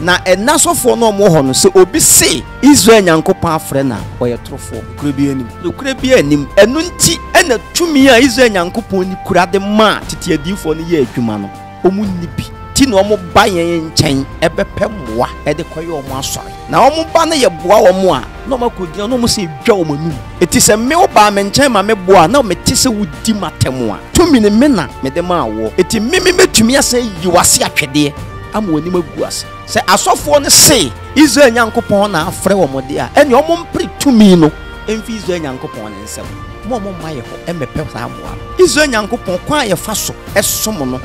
na enasofo no mo ho no se obi se Israel nyankopon afre na oyetofo kure bi anim enu nti ena tumi a Israel nyankopon ni kura de ma tete adinfo no ye adwuma no omunni bi ti no mo ba yen nchen ebepemwa e de koye omo asore na omo ba na ye boa omo a no makodi no mo se dwa omo nu eti se me oba me nchen ma me boa na me tese wudi matemo a tumi ne me na me de ma awo eti mimi metumi ase yiwase atwede am woni maguase se asofo ne se Israel nyankopon na afre omode a ene omompre tumi no enfi Israel nyankopon ne nsem mo mo maye ho emepe sa moa Israel nyankopon kwa ye faso esom no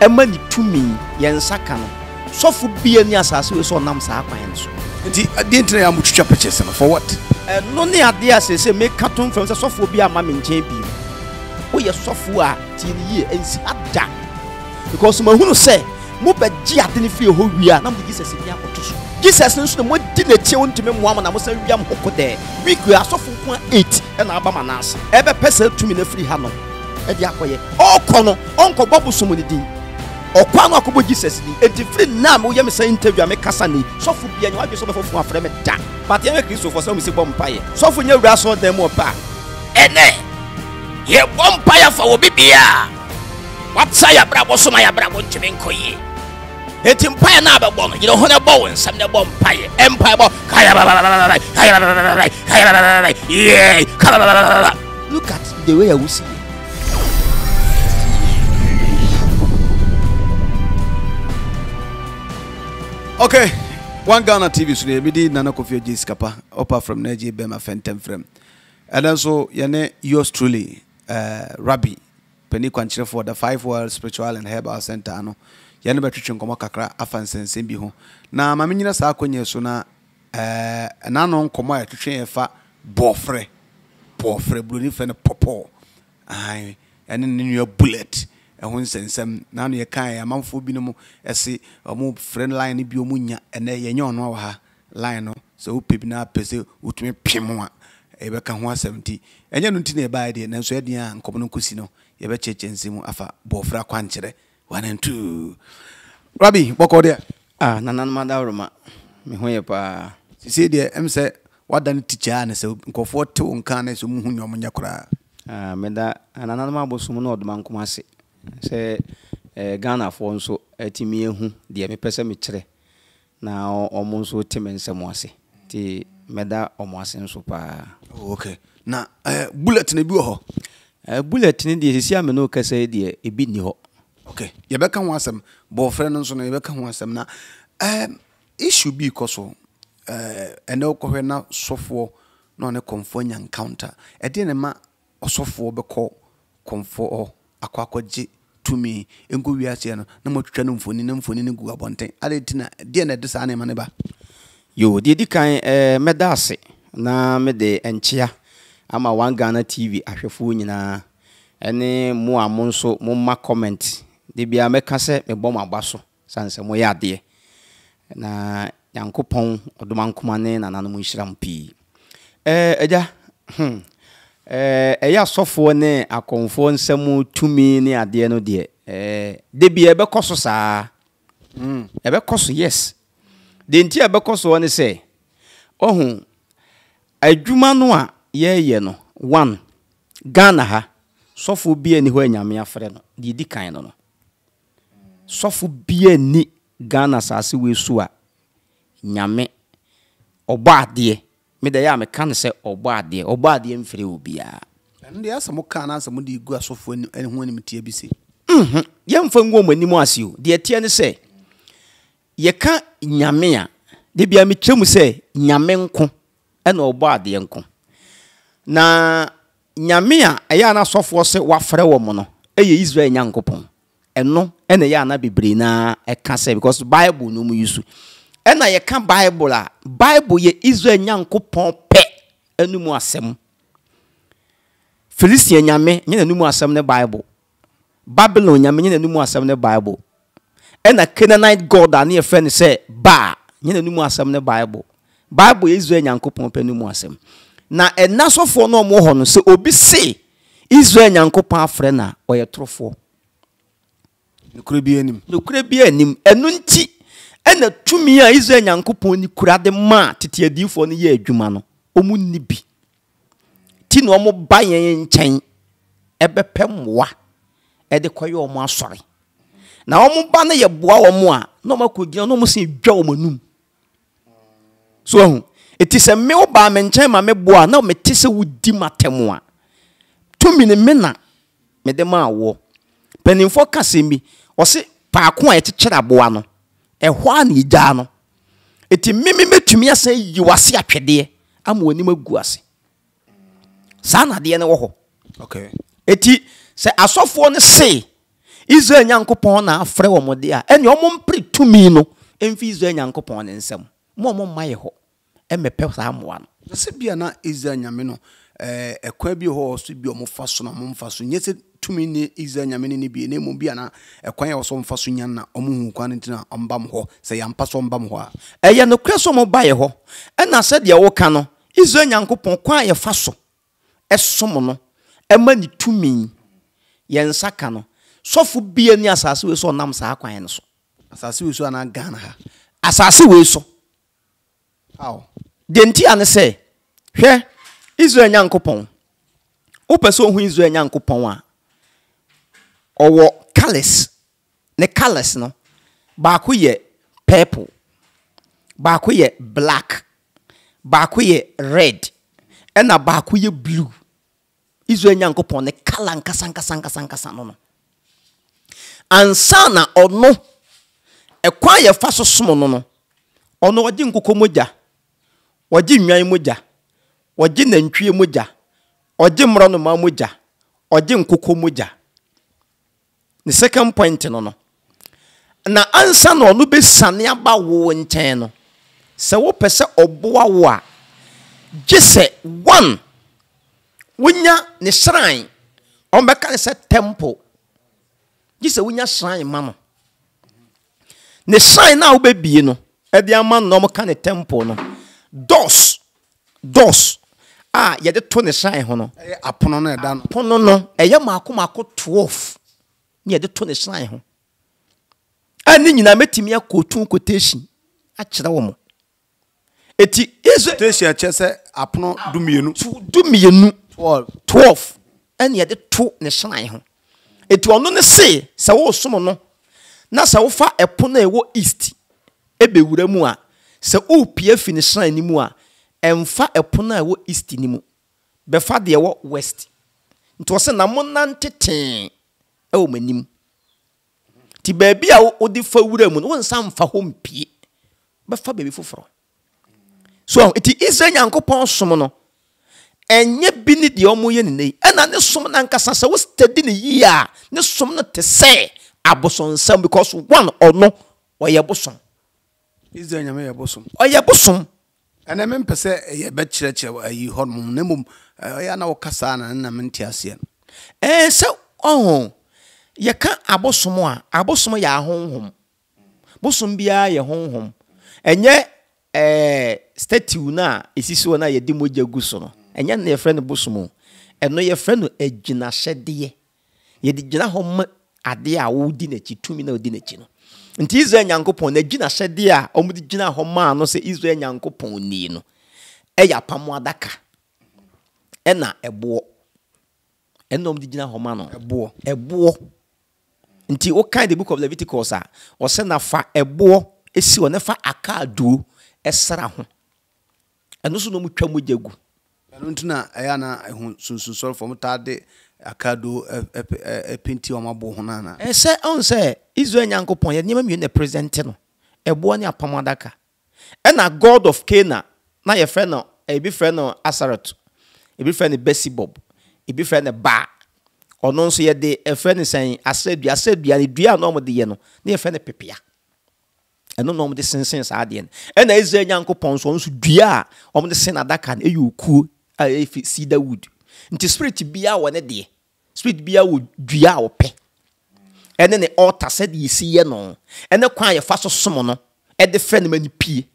emani tumi ye nsaka no sofo bia ni asase we so nam sa akwan so nti de ntena ya mutwitwa purchase no for what no ne ade asese make katon from se sofo bia ma menche bi wo ye sofo a ti ni ye ensi ada because ma hunu se mobagye atene fie ho wia na Jesus bi akotoso Jesus nso na modi na tie ontime moama na mosa wia mhokode week asofo kwa 8 e na aba manase ebe pese tumi na free ha no e di akoye okọ no onko gbobuso mo ni din okwa no akobo Jesus ni enti free na me oyem say interview me kasa ni sofo bia ni waje so befofo afre me da but ya Kristo for so me se bompaye sofo nya wura so dem opa ene ye bompaye fa wo bibia what's ya brabo so my brabo ntime nkoye eti mpae na abegbo no yero hone bo nsam ne bo mpae empire bo kaya look at the way I will see okay One Ghana TV so dey be di Nana Kofi Ojiskapa opa from Nigeria be ma fentem frame and also yene yours truly Rabbi Penny Kwanchire for the 5 World Spiritual and Herbal Center no yene betwetwe nkomo kakra afansensen bi ho na ma menyina saa akonye so na na no nkomo a twetwe efa bofre blue ni fe ne popo ai ene new bullet ehun sensem na no ye kan amamfo bi no mu ese omo friend line ni bi omu nya ene ye nya ono wa ha line no so upebi na pese utumi pem a ebeka ho asemti enya no nti na ebaa de na so edi a nkomo no kosi no ye be cheche nsemu afa bofra kwankyere 1 and 2 Rabbi boko de ah nanan madaruma me ho ye pa sisi de em se wadan teacher na se nkofo te wonka na so mu hu nyom nya kra ah meda nanan mabosum no odman komase say Ghana for so etimi ehu de me pese me kire na omo so teme nsem ase ti meda omo ase nso pa okay na bullet na bi ho bullet ni de sisi ame no kase de e bi ni ho okay ye beka ho asem boyfriend nso na ye beka ho asem na issue bi koso ene okohwe na sofo no ne comfort encounter e de ne ma osofo beko comfort akwakoji tumi engo wiase no na motwetwa no mfoni ne gu abonten aletina de na de sa ne mane ba yo de di kan medase na me de enchia ama One Ghana TV ahwefo nyina ene mo amonso mo ma comment de bia meka se me bom agbaso sanse mo ya de na yankopon odomankomane nananom nhyiram pi eja eya sofo ne akonfo nsemu tumi ne ade no de de bi ebekoso saa ebekoso yes de nti ebekoso woni se ohun adwuma no a yeye no one Ghana ha sofo bi ani ho anyame afre no de di kan no sofo bi ani Ghana saase we su a nyame oba ade me da ya me kan se oba ade mfiri obia nde ya samu kan na samu di gu asofo en ho animtie bi se ye mfa ngo manimu ase o de tie ne se ye ka nyame a de bia me kyemu se nyame nko en oba ade nko na nyame a eya na asofo se wafre wo mo no eye Israel nyankopon eno ene ya na bebre na e ka se because Bible no mu use ena ye ka Bible a Bible ye Israel nyankopon pe anumu asem Philistine nyame nyene anumu asem ne Bible Babylon nyame nyene anumu asem ne Bible ena Canaanite god ani friend say ba nyene anumu asem ne Bible ye Israel nyankopon pe anumu asem na ena sofo no mo ho no se obi se Israel nyankopon afre na oyetofo nukure bi anim enu nti Ene tumi a Israel Nyankopon ni kura de ma tete adifo no ye adwuma no omu ni bi. Ti no omo ba yen nchen ebepemwa e de koye omo asori. Na omo ba na ye boa omo a no makogina no omo se dwa omo num. So ehun eti se me oba me nchen ma me boa na me tese wudi matem a. Tumi ni me na me de ma awo. Penimfo kase mi o se paako a etechera boa no. Ehwa ni jano. Eti mimi metumi asa yiwase atwede ama wani magu ase. Sana de ne wo. Okay. Eti se asofo ne se Israel Nyankopon na afre wo mode a ene omompre tumi no enfi Israel Nyankopon ne nsam. Mo omomaye ho. Emepe sa moa no. Se bia na Israel nyame no ekwa bi ho so bi omfa so na momfa so nyese tumi ni Israel nyame ni bi na mu bia na ekwan ya so mfa so nya na omuhu kwan ntina ombam ho se ya mpa so ombam ho a eye no kweso mo ba ye ho ena se de wo ka no Israel Nyankopon kwan ya fa so esom no ema ni tumi ye nsaka no sofu bia ni asase we so nam sa kwan no so asase we so na Ghana ha asase we so aw de ntia ane se hwe Israel Nyankopon o person hu Israel Nyankopon a owo colors ne colors no baako ye purple baako ye black baako ye red and na baako ye blue Israel Nyankopon ne kala nkasa no ansa na ono ekwa ye fa sosom no no ono wodi nkokomoja wodi nwan moja wodi nantwie moja wodi mro no ma moja wodi nkokomoja. The second point no no. Na answer no no be sane aba wo nten no. Se wo pese oboa wo a jese one wunya ne shrine on be kan se temple. Jese wunya shrine ma no. Ne shrine na wo be bie no e de ama no mo kan temple no. Doors. Ah ye de to ne shrine ho no. E apono no e da no. Apono no e ye mako 12. Near the tone is lying. And then you met me a quotation. Actually, woman. It is a chess upon do me 12. And yet the tone is lying. It will not say, so someone. Now, so far upon a war east. Ebe Udamua. So, oh, Pierre finish any more. And far upon a war east anymore. Before they were west. It was an amonante. Oh, menim. Ti baby, I would defer with them when some for home pee. But for baby for so it is a young couple summoner. And yet, be the omoyen, and I know someone and Cassasa was steady a year. No summoner to say, I bosom some because one or no, or your bosom. Is there a mere bosom? Or your bosom? And I mean, per se, a bed church, or you hormone, nemum, I know Cassana and Amentiasian. And so, oh. Ye ka abosom ya honhom bosom bia ye honhom enye statue na esisi na ye di moja guso no enye na ye frɛ no bosom eno ye frɛ no agina hwede ye di gina hom ade a wo di na kitumi na wo di na ki no nti Israel Nyankopon na agina hwede a omudi gina hom a no se Israel Nyankopon ni no eya pamu adaka ena ebo eno omudi gina hom a no ebo nti o kind the book of Leviticus a o se na fa ebo esi o ne fa akadu esra ho eno so no mutwa mojagu eno ntina aya na ehun sunsun sorry for mutade akadu epinti o mabo ho na na ese on se Israel Nyankopon ye nima mi ne present no ebo ne apamadaka ena god of Cana na ye friend no e bi friend no Asarot e bi friend Besibob e bi friend Ba ono nso ye de efe ne san asedua ne dua no mo de ye no na efe ne pepia eno no mo de sensen sa de en na Israel Nyankopon so nso dua o mo de sen adaka na eyuku efi cedar wood nti spirit bia wo ne de spirit bia wo dua wo pe ene ne altar said ye see ye no ene kwan ye fa so som no e de fe ne mani pie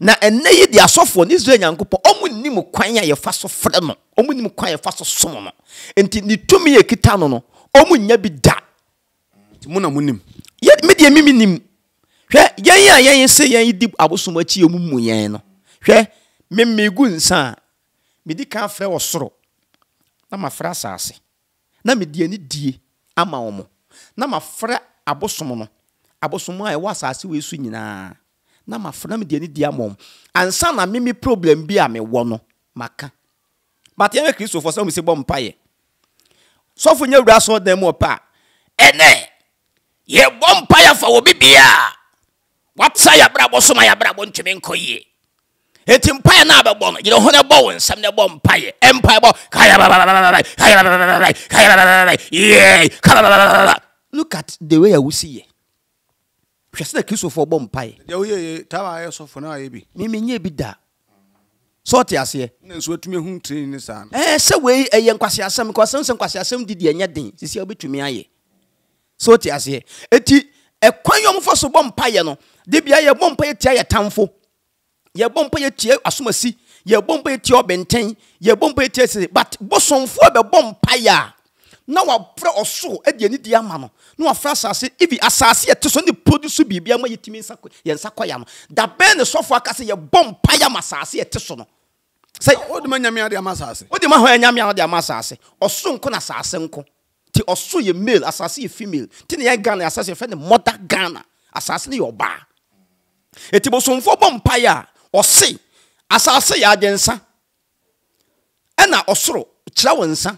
na ene ye de asofo ne Israel Nyankopon o mo nim kwan ye fa so fre no o mo nim kwan ye fa so som no enti ni tumi ye kita no no o mo nya bi da enti mo na mo nim ye me de mimi nim Hwe yen se yen di abosomachi omumu yen no. Hwe memmegu nsa medi kan frɛ osoro. Na mafra asase. Na medi ani die ama omo. Na mafra abosom no. Abosom a ɛwɔ asase we su nyina. Na mafra medi ani die ama omo. Ansa na mimi problem bi a me wɔ no maka. But yen Kristo for so me se bɔ mpa ye. So fo nya wura so dan mu opa. Ene ye bɔ mpa ya fa wo bibia. Watsa ya brabo soma ya brabo ntweme nkoyie eti mpae na abebọ no gire ho ne bọ wonsam ne bọ mpae empire bọ kaya. Look at the way you see here. Hwese na Kristo for bọ mpae de oyeye tawa ayo so for na ayebi mimi nye bi da sorti ase na so atumi hu train ni sa no se we eye nkwase asem nkwase asem didi enye den sisi obetumi aye sorti ase eti ekwan yom fo so bọ mpae no de bia ye bompa ye tia ye tamfo ye bompa ye tia asomasi ye bompa ye tia obenten ye bompa ye tia se but bosomfo be bompa ya na wa pra oso e de ni di ama no na wa fra asase ibi asase ye teso ni produce bibia ma ye timi nsako ye nsako ya no da ben ne sofo akase ye bompa ya masase ye teso no say odi ma nyame ade amasase odi ma ho nyame ade amasase oso nko na asase nko ti oso ye male asase ye female ti ne ye Ghana asase fe ne mother Ghana asase ne yo ba. Eti bosomfo bompaya ose asase ya agensa ena osoro kira wonsa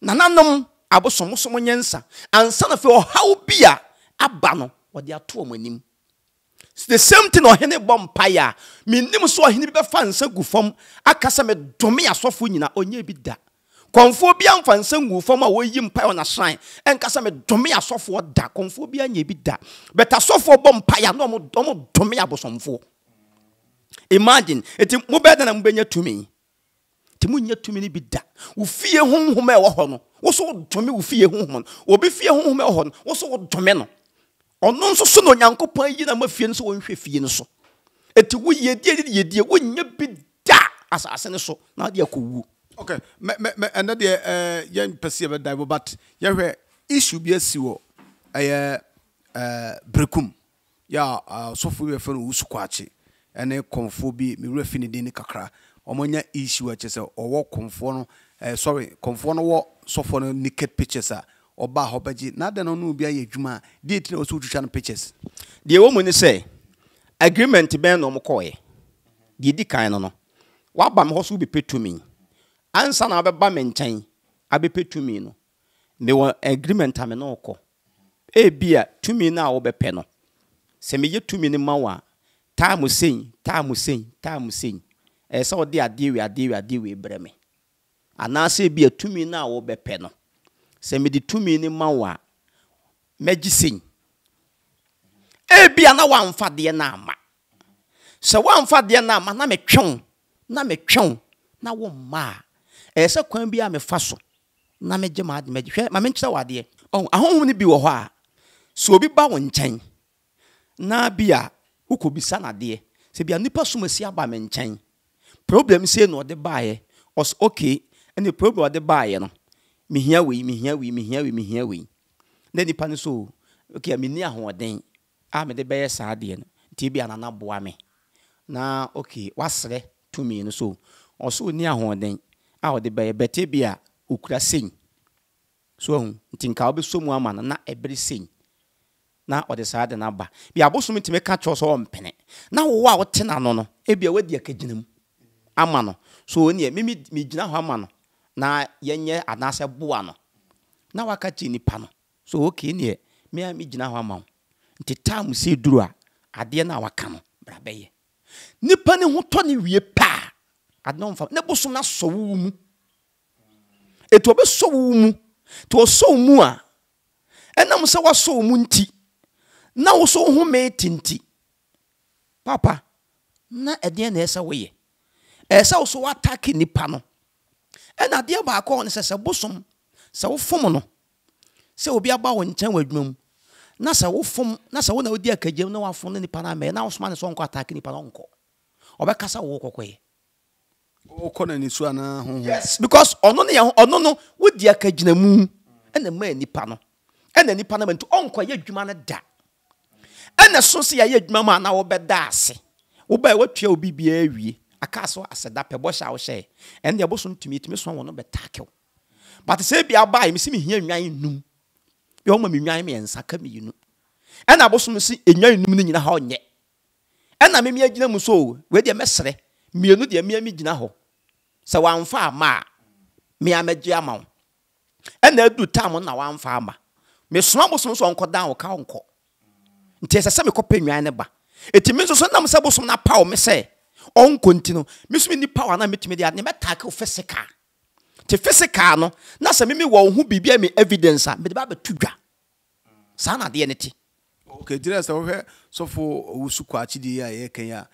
nananom abosomosomo nyensa ansa na fe ohaw bia aba no odi ato amanim the same thing ohene bompaya minim so ohene bi befa ansa gufom akasa me dome asofo nyina onye bi da konfo bia mfansa ngufom a woyi mpa ona shrine enkasa me dome asofo da konfo bia nya bi da beta sofo bompaya no mo dome abosomfo. Imagine eti mo beda na mbenya tumi ti mo nya tumi ni bi da wo fie honhom e wo ho no wo so dome wo fie honhom no obi fie honhom e wo ho no wo so dome no ono nso so no nyankopon yi na mafie nso wo nhwe fie nso eti wo yedie wo nya bi da asase ne so na de akowu. Okay, and that the young perceiver diver, but you issue be a sewer, a brecum. Ya, so for your fellow squatchy, and a confobi, me refinidin cacra, or monia issue at yourself, or walk conform, sorry, conform or so for naked pictures, or bar hobbaji, not the no be a juma, did no social pictures. The woman say, agreement to ban no mocoy. Did the kind on what bam horse will be paid to me. Ansa na abeba menchen abepe tumi no me won agreement am na okọ e bia tumi na wo bepe no se me ye tumi ni mawa time sen e se odi ade we breme ana se bia tumi na wo bepe no se me di tumi ni mawa magi sen e bia na wanfa de na ama se wanfa de na ama na me twon na wo ma esa kwan bia me faso na meje ma de meje hwe ma menkyira wade oh ahonhom ni bi wo ho a so obi ba wo nchen na bia ukobisa na de se bia nipa somasi aba me nchen problem se no de baaye os okay and the problem de baaye no me hia we na nipa ne so okay me ni ahoden a me de beye saa de no ti bia na boa me na okay wasre to me no so oso ni ahoden awo de ba bete bia okura sen so hun ntinka obesomu ama na ebere sen na odesa de na ba bia bosom ntime ka cho so ompene na wo wa wo tena no no ebia wadi akaginam ama no so oni e mi gina ho ama no na yenye anase boa no na waka chi nipa no so okay ni e mi gina ho ama ntita mu se duru a ade na waka no bra beye nipa ne ho to ne wie pa adon fa na bosom na so wu mu eto be so wu mu to so mu a enam se wa so mu nti na wo so ho me tinti papa na ede na esa wo ye esa wo so attack nipa no ena de ba akọ on se se bosom se wo fom no se obi aba wo nchen wadwum na se wo fom na se wo na odi akajem na wa fom nipa na me na wo so man so onko attack nipa no onko obekasa wo kokoye. Yes, because ono no wodi akagina mu ena ma nipa no ena nipa na bantu onko ye dwuma na da And the so see a yet mamma now obed darse. Obey what you be we a castle as a dapper boss I'll say. And the bosom to meet me someone on the tackle. But say be a buy me see me here nine noon. Your mammy me and sucker me, you know. And I bosom see a nine noon in a horn yet. And I may be a ginamuso, where the messenger, me no dear me ginaho. So I'm far ma. Me am a jamon. And they do time on our farmer. Miss Swamoson so uncle down or counco. Tis a semicoping yanaba. It means so number sabos on a power, me say. On continue. Miss me the power and I meet me the anime tackle fessica. Te fessicano, Nasa Mimi won who be bear me evidence, but Baba Tuga. Sana the entity. Okay, dear, so for Usuquachi de Kenya,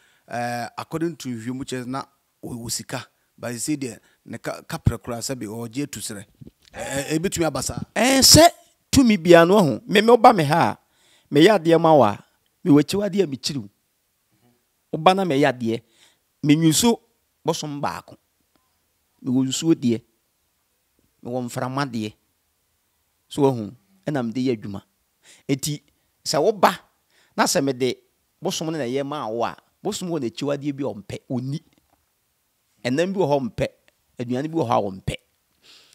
according to you, which is not Usika, but you see there, Capra Crasabi or J. Tusere. A bit to your bassa. And said to me, be no, me moba me ha, me ya dear mawa, me were two idea me chill. Obana me ya dear, me you so bosom bark. Me will so dear. Me won from my dear. So home, and I'm dear Juma. Eti, Sawoba, Nasa me de bosom and a year mawa, bosom won a two idea be on pet, uni. And then be home pet, and you will home pet.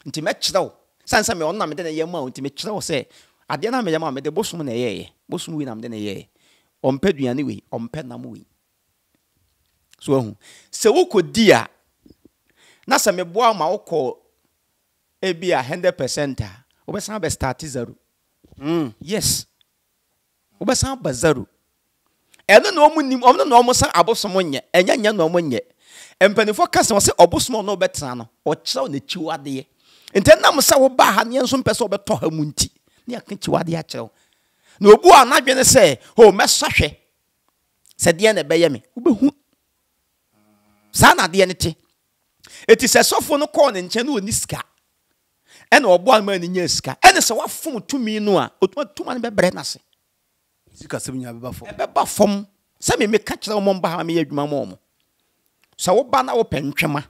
Intimatio. Sansa me on na me den ye ma intimatio say. Ade na me ye ma me de bosom na ye. Bosom wi na me den ye. Ompe duane we, ompe na mo we. So hu. Se wo kodi a na se me boa ma wo ko e bi a 100% a. Wo be san be start zero. Yes. Wo be san ba zero. Eno na omu nim, omu na omu san abosom nye. Enya nya na omu nye. Empenifo kasa wo se obosom na wo betra no. O kira na chiwade. Intenda musa wo ba ha nyenso mpese obeto ha munti ne akanchi wade a kyew na obu anadwene se ho mesa hwe se de na beye me obehu sana de ne te eti se sofo no call ne nche no oniska ene obu ama ne nyaska ene se wafom tumi no a otuma ne bebre na se sika se nya bebafom bebafom se me ka kyew mo ba ha me yadwuma mo mo se wo ba na wo pentwema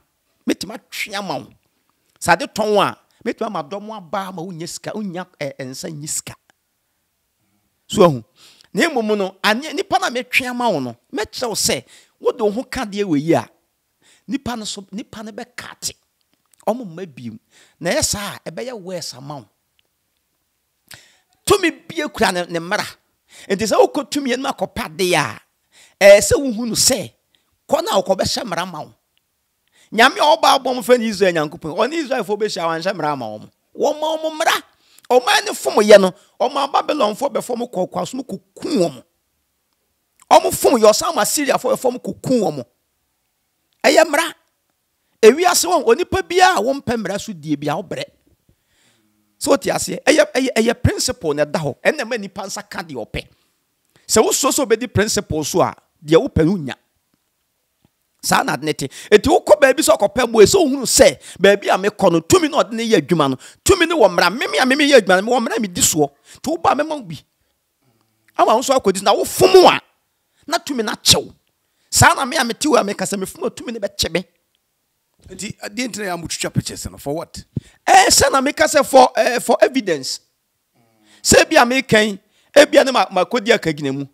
metima twea ma Sade tonwa, metu ma domo aba ma unyeska unya ensa nyiska. So hu, ne momu no anye nipa na metwe ma wo no, metre wo se, wo do ho ka de we yi a. Nipa no so nipa ne be kate. Omo ma biu. Na yesa a ebe ye wesa ma wo. Tumi bie kura ne mara. Enti se wo kotumi ye na kopade ya. Se wo hu no se, ko na wo ko be hemra ma wo. Nyame oba abom fa ni Israel nyankopon oni Israel fo be sha wan sha mra ma om wo ma om mra o ma ne fom ye no o ma Babylon fo be fom kokwa so kokun om o mo fom yo sa ma Syria fo fom kokun om eye mra ewi ase won oni pa bia wo mpa mra so die bia wo bre so ti ase eye principle na da ho ene ma ni pansa ka de ope se wo so so be di principle so a de wo pa nunya sana adnete eti ukọ baabi so akọpa mu eso hunu se baabi a mekọ no tumi no de ye adwuma no tumi ne wo mra meme a meme ye adwuma no wo mra me di so to ba mema bi ama won so akodi na wo fumu a na tumi na chew sana me a meti wo a mekasa me fumu tumi ne be chebe eti the internet am twitwa pictures no for what sana mekasa for evidence se bia mekan e bia ne makodi akagina mu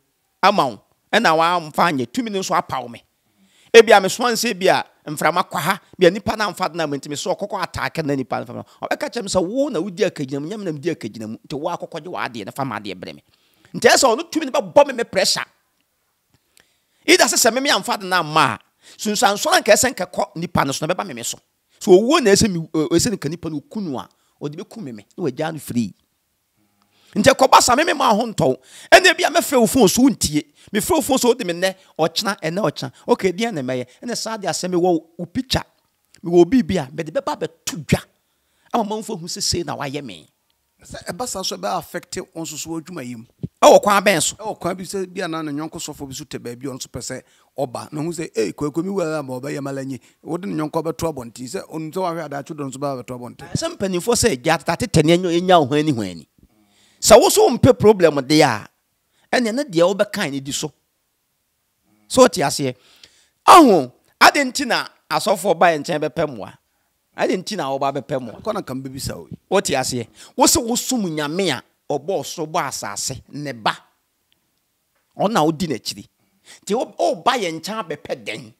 ama won e na wa amfa anye tumi ne so apawo me Ebia me swan se bia mframa kwa ha bia nipa na mfa na mntimi so kokko attack na nipa mframa obeka chem so wo na wudi akagina nyam na mdi akagina mu nte wo akokko je waade na fama de breme nte so no tumi ne ba bom me pressure ida se se me me amfa na ma sunsan so na kesen kekko nipa no so na be ba me so so wo na ese mi ese nka nipa no kunu a odi be ku me me na wagya no free nte koba sa me me ma ho nton ene bia me fe ofun so ntie me fro fo so de me ne ochna ene ochna okay de na meye ene saade aseme wo picture me wo bibia me de beba betudwa ama manfo hu sese na waye me se ebasa so be affected onso so adwuma yim e wo kwa ben so e wo kwa bi se bia na no nyonko sofo bi so te ba bi onso pese oba no hu se e kwekomi wa ma oba yemalanye wo de nyonko beto abonti se onso wa hwe ada chudon so ba beto abonti se mpanifo se gata tetene enya ohani sa wo so mpe problem de ya ene na de obeka ni di so so ti ase ahu adentina asofo ba enche be pemwa adentina oba be pemwa ko na kan be bisa o ti ase wo se wo sum nyame a obo so ba asase ne ba On now dinetri. Ti o ba ye ncha be peden.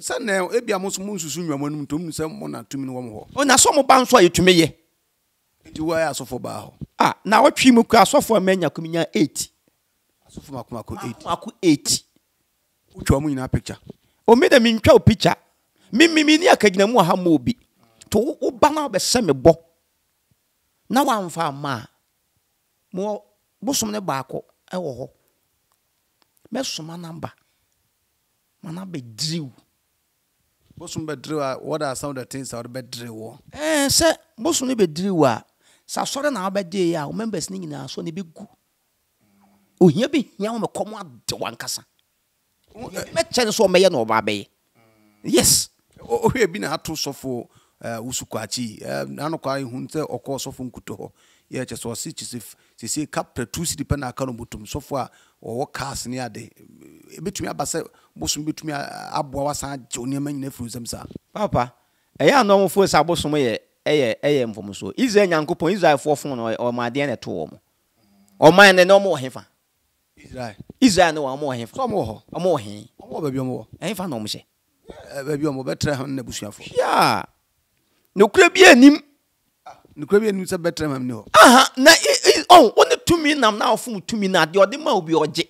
San na e bia mo so mo nsusu nwa manum to mnu se mo na tumi no ho. O na so mo ba nso ayetume ye. Ti wo ya so fo ba ho. Ah, na wotwi mu kwa so fo manya kominya 8. So fo makoma ko 8. Aku 8. Utwa mu nyina picture. O me da mi ntwa o picture. Mi ni akagina mu ha mo bi. To wo ba na be se me bo. Na wa mfa ma mo bosom ne ba ko e wo ho mesoma namba mana be drill bosom be drill what are some of the things that be drill wo se bosom ne be drill a sa sore na ba de ya o members ni nyina so ne be gu ohia be hia wo me komo ade wankasa me chere so me ye no ba be yes o hwe bi na ato sofo usukwachi anokwa ihunse okọ sofo nkuto ho ye che so si chisif si si capre tu si depend aka no mutum sofo a owo cars ni ade ebetumi abase bosom betumi aboa wasa joni amanyina fruzam sa papa eya anom fo sa bosom ye eye mfomso Israel Nyankopon Israel fo fun no o ma de na to wo o man ne no mo hefa Israel no mo hefa so mo ho mo he mo ba bi mo hefa no mo she ba bi mo betra han na busuafo ya no krebi anim se betra mam ni ho aha na oh one to me nam na ofum to me na de odi ma obi oje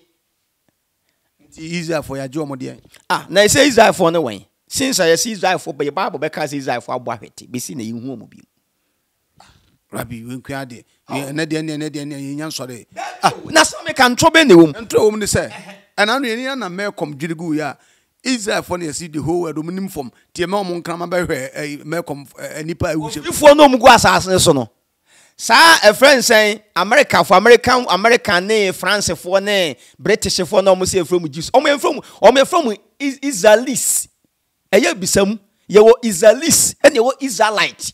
nti Israel for ya je omo de ah na say Israel for no wen since I see Israel for by Bible be ka say Israel for abo ahwete be si na yin hu omo bi rabbi wen kwa de na de yan sori ah na so me kan trobe ne wo ntro wo ni say ana no yan na me kom dwirigu ya Israel for you see the whole world omunim from tie ma omun kan ma ba hwe me kom anipa e wuche ifo no omugu asase so no sa a friend say America for American ne France for ne British for no omu say from Jesus omu from Israelis eye bisam ye wo Israelis and ye wo Israelite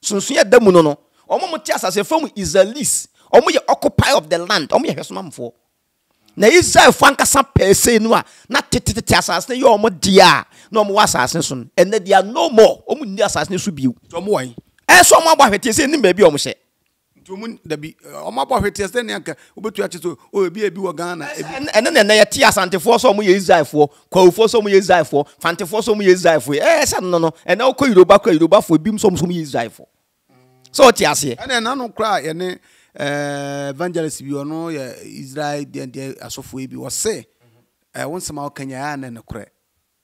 sunsun ye da mu no no omu muti asase from Israelis omu ye occupy of the land omu ye hwesomamfo na Israel fanka san pese no a na tete asase ye omu dia na omu asase so and na dia no more omu ni asase so biu omu wan eso omu abo hwete se ni baby omu hye ntomu da bi omu abo hwete se ni anka obetu ache so obi wo Ghana ene na ye ti asantefo so omu ye Israelfo kwawfo so omu ye Israelfo fantefo so omu ye Israelfo se no ene okọ Yoruba fo bim so omu ye Israelfo so ti ase ene na no kra ye ne evangelist bi ono ye Israel de asofo bi wo se wonse ma okanya ya na ne kra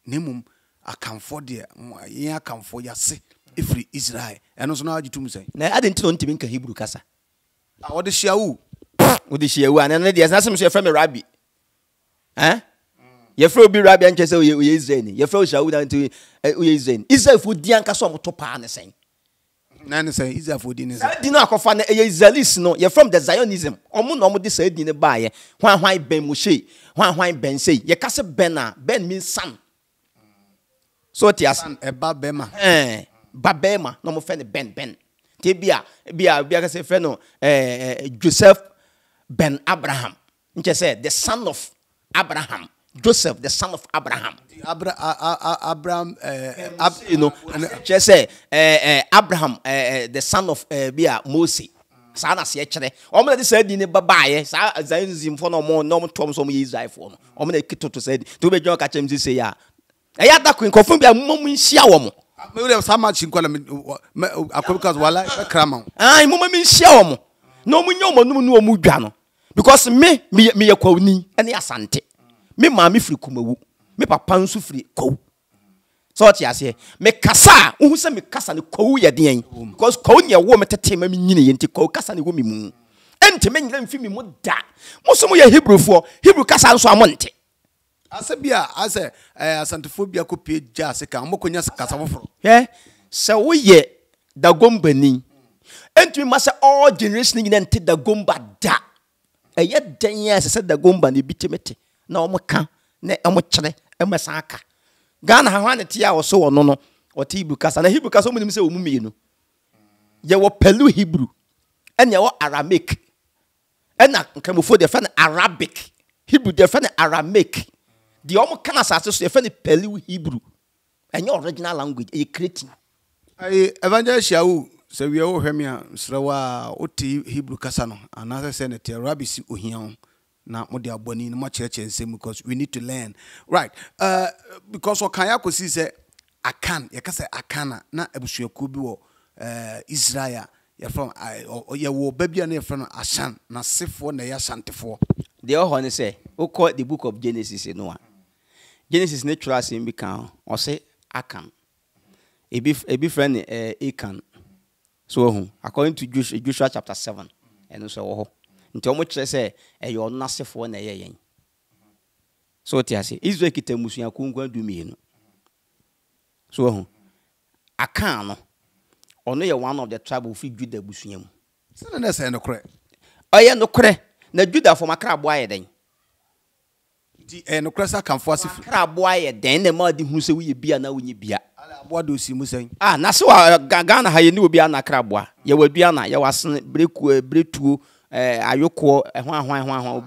nemum akamfo de ye akamfo ya se ifri Israel eno so na agitum sai na adenti no ntimi nka Hebrew kasa odi shiawu ana na de asem so ye frame rabbi ye frame obi rabbi anche say ye Israel ye frame shawu na nti ye Israel fu di anka so motopa ne sen na ne sen Israel fu di ne sen di na akofa na ye Israelis no ye from the Zionism omo no omo de say di ne ba ye hwan ben mo she hwan ben say ye kase ben means son so tias eba bema Babema, no more friend Ben. Tibia, Bia say friend, Joseph Ben Abraham. He said, the son of Abraham. Joseph, the son of Abraham. Abraham, you know, he said, Abraham, the son of Bia Moses. Sana si echre. Omna di said ni baba ye. Sa Zionism for no more normal terms on Israel for. Omna kito to said to be John catch him say ya. Eya da kun confirm Bia mum nsia wo. Me we have so much in kwala me akwukas wala krama ah moma me hia omo na omo nya omo no omo dwa no because me ye kwawni ene asante me ma me firi kumawu me papa nso firi kwawu so what you say me kasa wo se me kasa ne kwawu ye den because kwawu nya wo me tete ma me nyine ye nti kwawu kasa ne wo me mu enti me nyina mfi me mu da mo so mo ye Hebrew fo Hebrew kasa nso amonte asabia ase asantephobia ko pie jase kan mokonya kasa foforo eh se wo ye dagombani entumi ma se all generation ni nte dagomba da eye den ye se dagomba ni bitemete na omoka na omokyere emesa aka Ghana ha hwane tie a wo so wono no ote Hebrew kasa na Hebrew kasa omunim se omumie no ye wo pelu Hebrew ene wo Aramaic ena nkamufo de fa na Arabic Hebrew de fa na Aramaic the omo kana asase so e fe ne pelu Hebrew enye original language e creating ai evangelist yawo se we wo hwemia srewa oti Hebrew kasa no anase se ne te rabisi ohian na mo dia boni no mo church same because we need to learn, right? Because okaya ko si say akan ye ka say akana na abusuaku bi wo Israel ye from ye wo babia na ye from Ashan na sefo na ye Ashantefo. They all honey say we call the book of Genesis in Noah. Genesis natural sin become or say Akan. A friend Akan. So according to Joshua chapter 7 and so oh. Nti much say e yo nasefo na ye yen. So ti ase Israel kitamusuan kongwa dumie no. So oh. Akan no. Ono ye one of the tribe of Judah busuam. So na say no kre. Oye no kre. Na Judah for makra boa ye den. Di no kre sa kan for asif. Makra boa ye den na ma di hu se we bia na wonye bia. Ala boa do si musen. Ah na so Ghana ha ye ni obi ana kra boa. Ye wadua na ye wasene bretuo ayoko ho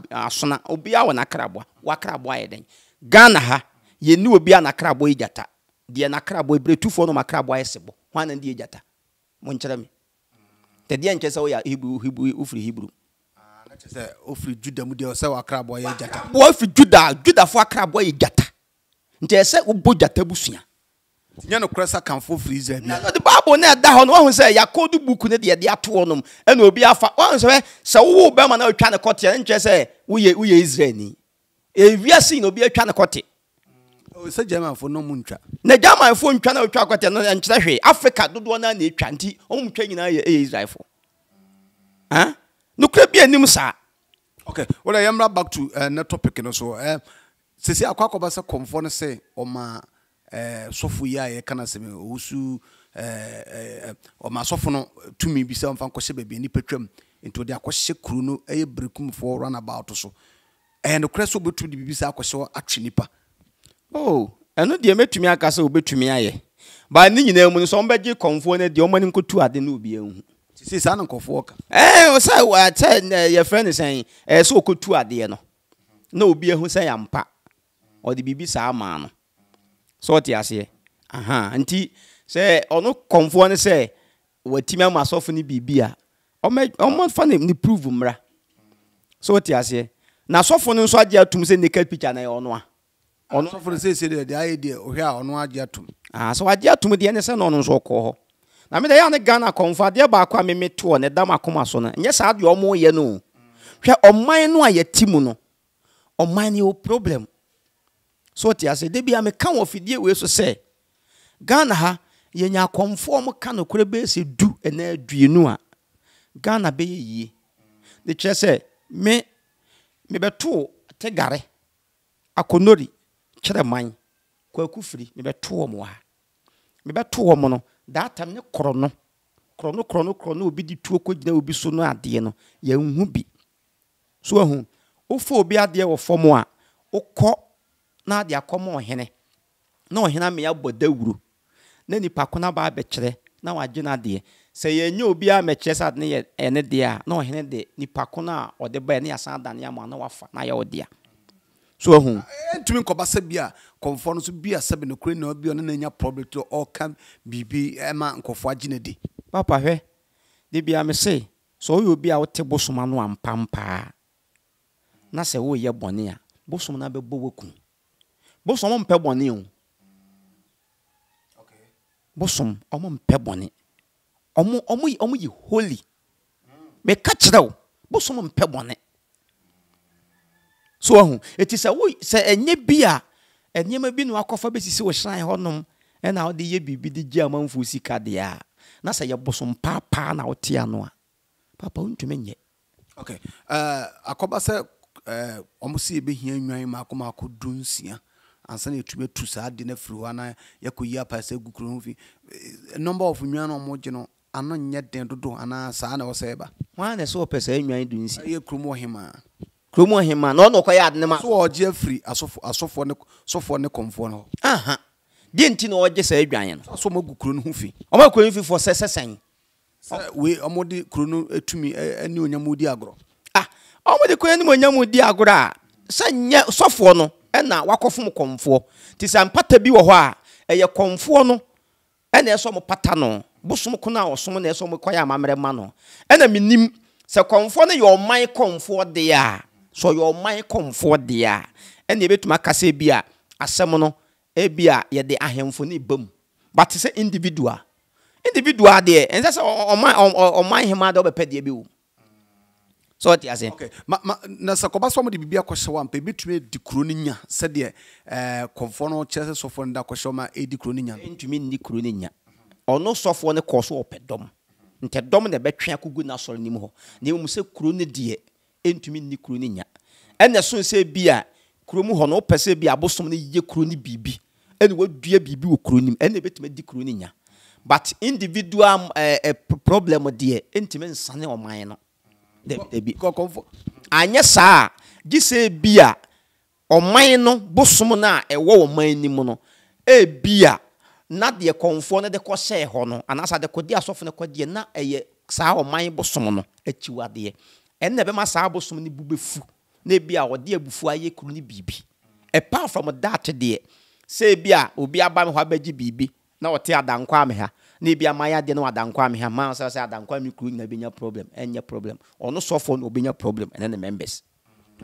asona obi awo na kra boa. Wa kra boa ye den. Ghana ha ye ni obi ana kra boa ejata. Die na kra boa bretu for no makra boa esebo. Hwan na die ejata. Mo nkyere me. Te die nkyese wo ya Hebrew ufri Hebrew. Say ofri Judah mu dey say akra boy jata boy ofri Judah for akra boy jata nti say obo jata busua nya no kresa kan for free Israel na the Bible na da ho no won say yakodu buku ne de ato onom e na obi afa won say wo be ma na otwa ne kote nche say wo ye Israel ni e wiase na obi atwa ne kote o say German for no mu ntwa na German for ntwa na otwa kote no nche hwe Africa dodo na etwa nti o mu twa nyina ye Israel for ha. No crab be any musa. Okay, well I am right back to the topic and so say akwakobasa comfort say o ma sofu ya e kana se me osu o ma sofu no to me bi say mfa kwose be be ni patwam into the akwose kru no e brekum for run about so and the crest obetu di bi say akwose atwenipa. Oh, eno de metumi aka say obetumi aye ba ni nyina mu so mbeje comfort ne de o mani nkotu ade na obi ehun. Si sana nkofoka eh say what your friend is saying so okotu ade no na obi ehun say ampa or the bibi sa ama no so ti ase aha nti say ono konfo ne say watimi ama sofo ni bibi a o ma fa ni prove mra so ti ase na sofo no so age atum say naked picture na ono a ono sofo no say the idea o hia ono age atum ah so age atum de ne say no so ko ho. Na me dey an Ghana konfa de ba kwa me meto ne dam akoma so na nye sa de omo ye no hwe oman no ayetimu no oman ye o problem so ti ase de bia me kan ofidie we so se Ghana ha ye nya konfo mo kan okure be se du ena aduenu a Ghana be ye de che se me beto tegare akonori chereman kwakufiri me beto mo ha me beto mo no. That time ne krono obi di tuo ko gina obi so no ade no ye hu bi so ehun o fo obi ade wo fomo a okọ na ade akomo ohene na ohena me aboda wuro na nipa kona ba be kire na waje na ade se ye nya obi a me kire sa ne ye ene de a na ohene de nipa kona ode ba ne asan dane ama na wafa na ye ode a so ehun entumi nko ba se bia konfo no so bia se be no kure na obi on na nya problem to all come bibi e ma nkofo agine de papa hwe de bia me se so wo obi a wo te bosoma no ampampa na se wo ye bone a bosoma na be bo waku bosoma mpe bone o okay bosom omo mpe bone omo ye holy me ka kire wo bosoma mpe bone. So it is a way, say a bia, and ye may be no alcophobes is so shine honum, and how the ye be the German fusica dia. Nasa your bosom papa now tianoa. Papa won't to men yet. Okay, a cobasa almost see be here in my Macomaco Dunsia, and send it to me to sad dinner through Anna, Yakuya Pase Gucrovi, a number of men or more general, and not yet then to do Anna Sana or Seba. One is so per se, you ain't doing see a crumo him. Kromo hema na ono koya adnema so oje free asofo ne komfo no aha de nti no oje se adwan no so magu kro no hufi o ma kro for sesesen we omodi kro no etumi ani onyamodi agro ah omodi kro ani onyamodi agro a sanye sofo no e na wakofom komfo ti sa mpata bi wo ho a eye komfo no e na eso mo pata no bosom ko na osom na eso mo koya amamre ma no e na minim se komfo no yo man komfo de a. So your mind comfort dia. And you bet to make a bia a semono a bia ye de ahemfoni bum. But it's an individual. Individual there. And that's on my him out of a pediabu. So what you say? Okay. Na sakoba so mudi bibia kwahwa mpe betume dikro ninya sede konfo no chese sofo nda kwahoma e dikro ninya ntumi ndi kro ninya ono sofo ne koso opedom ntedom ne betwe akogu na soro nim ho ne mu se kro ne de ntumi ndi kro ninya ene so se bia kro mu ho no pese bia bosom ne ye kro ne bibi ene wadua bibi wo kro nim ene betume dikro ninya but individual problem de ntumi nsane oman no anya saa gise bia oman no bosom na ewo oman ni mu no e bia na de konfo na de kose ho no anasa de kodi asofo na kodi na eye saa oman bosom no achiwade enne be ma saa bosom ni bubefu na bia ode abufu aye kru ni bibi apart from that de se bia obi aba me ho abaji bibi na ote adankwa me ha na bia maya de na adankwa me ha man so say adankwa me kru na benya problem enya problem ono so for no benya problem and the members